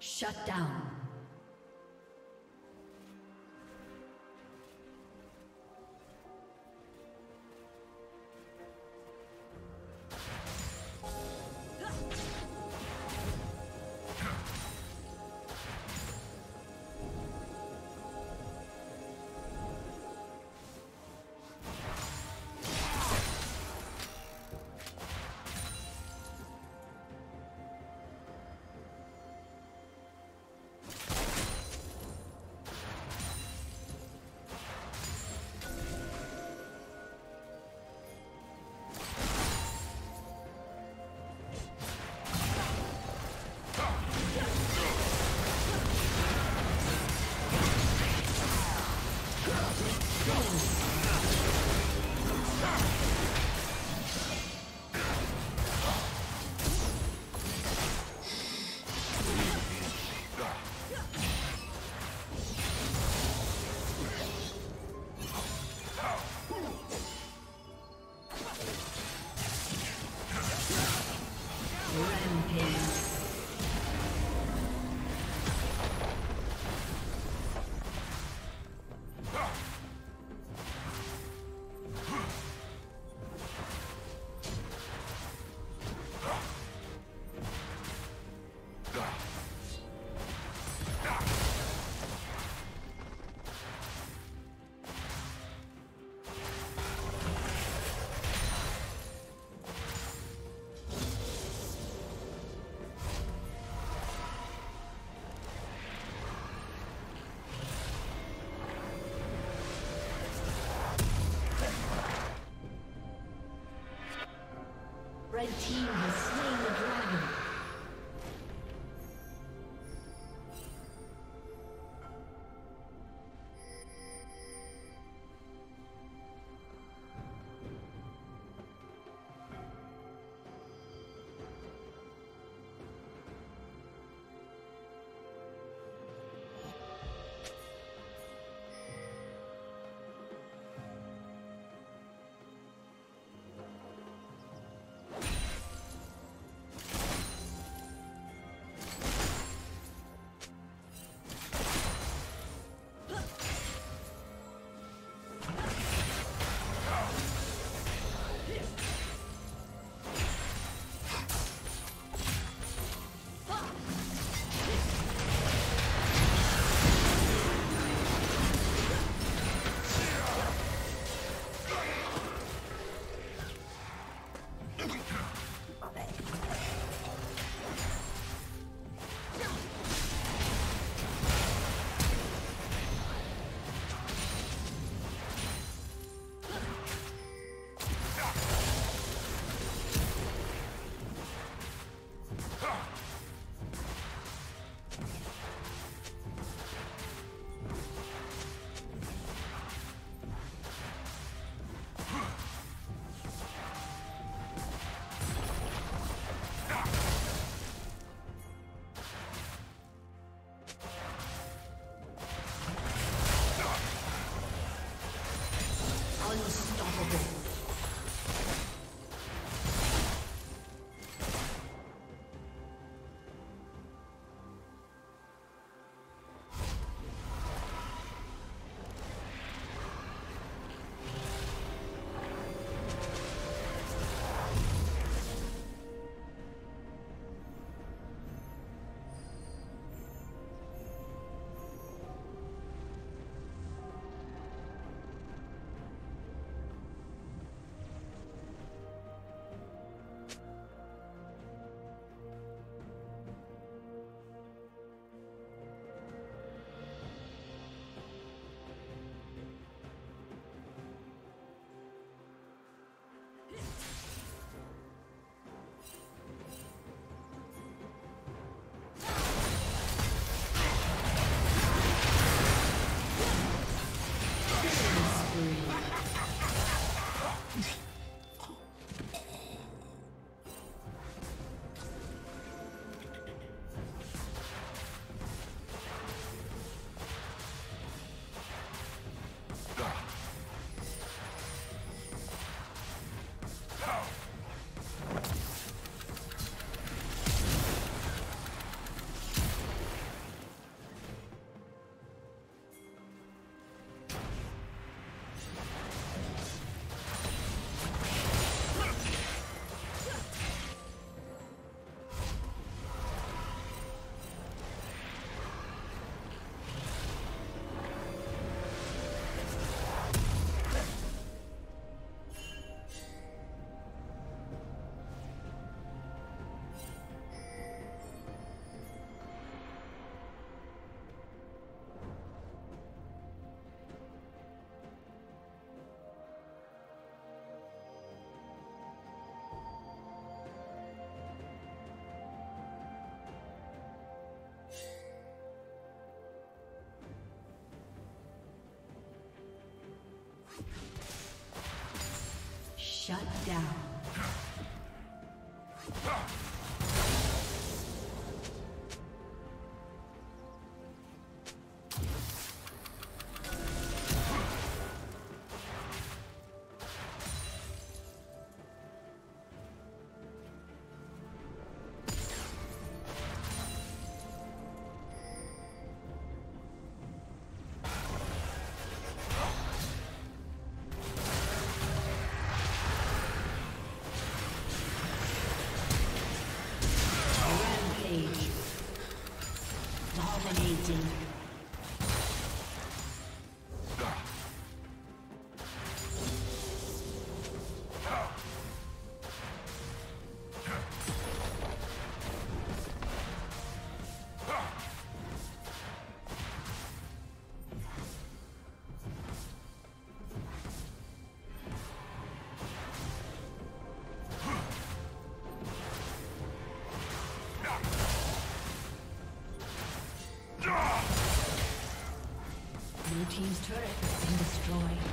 Shut down. Shut down. Team's turret has been destroyed.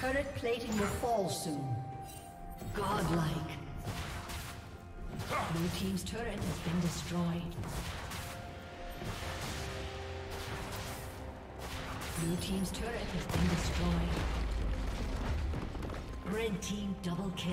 Turret plating will fall soon. Godlike. Blue team's turret has been destroyed. Blue team's turret has been destroyed. Red team double kill.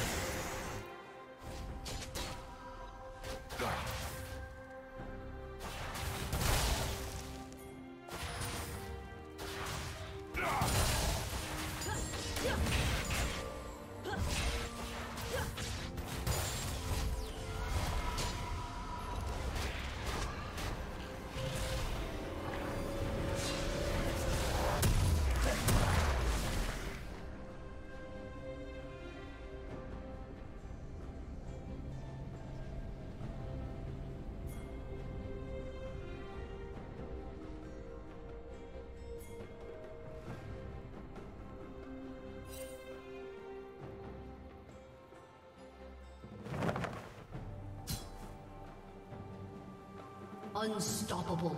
Unstoppable.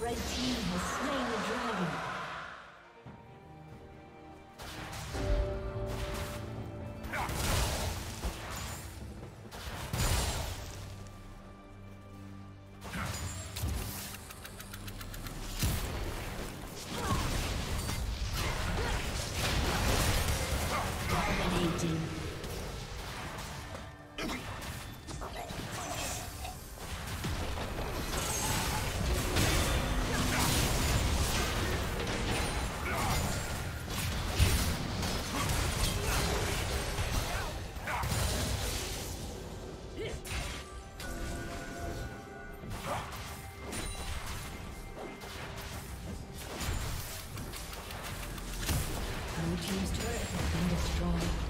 Red team has slain the dragon. No! team's turret has been destroyed.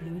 Blue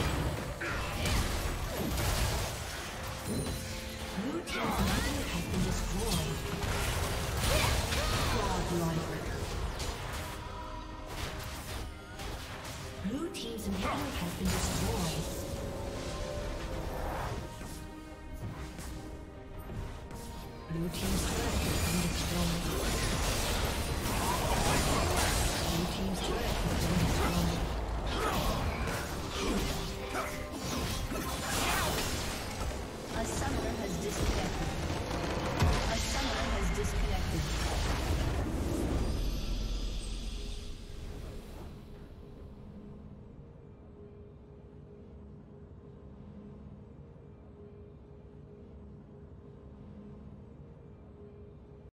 Blue team's turret has been destroyed. Godlike. Blue team's inhibitor has been destroyed.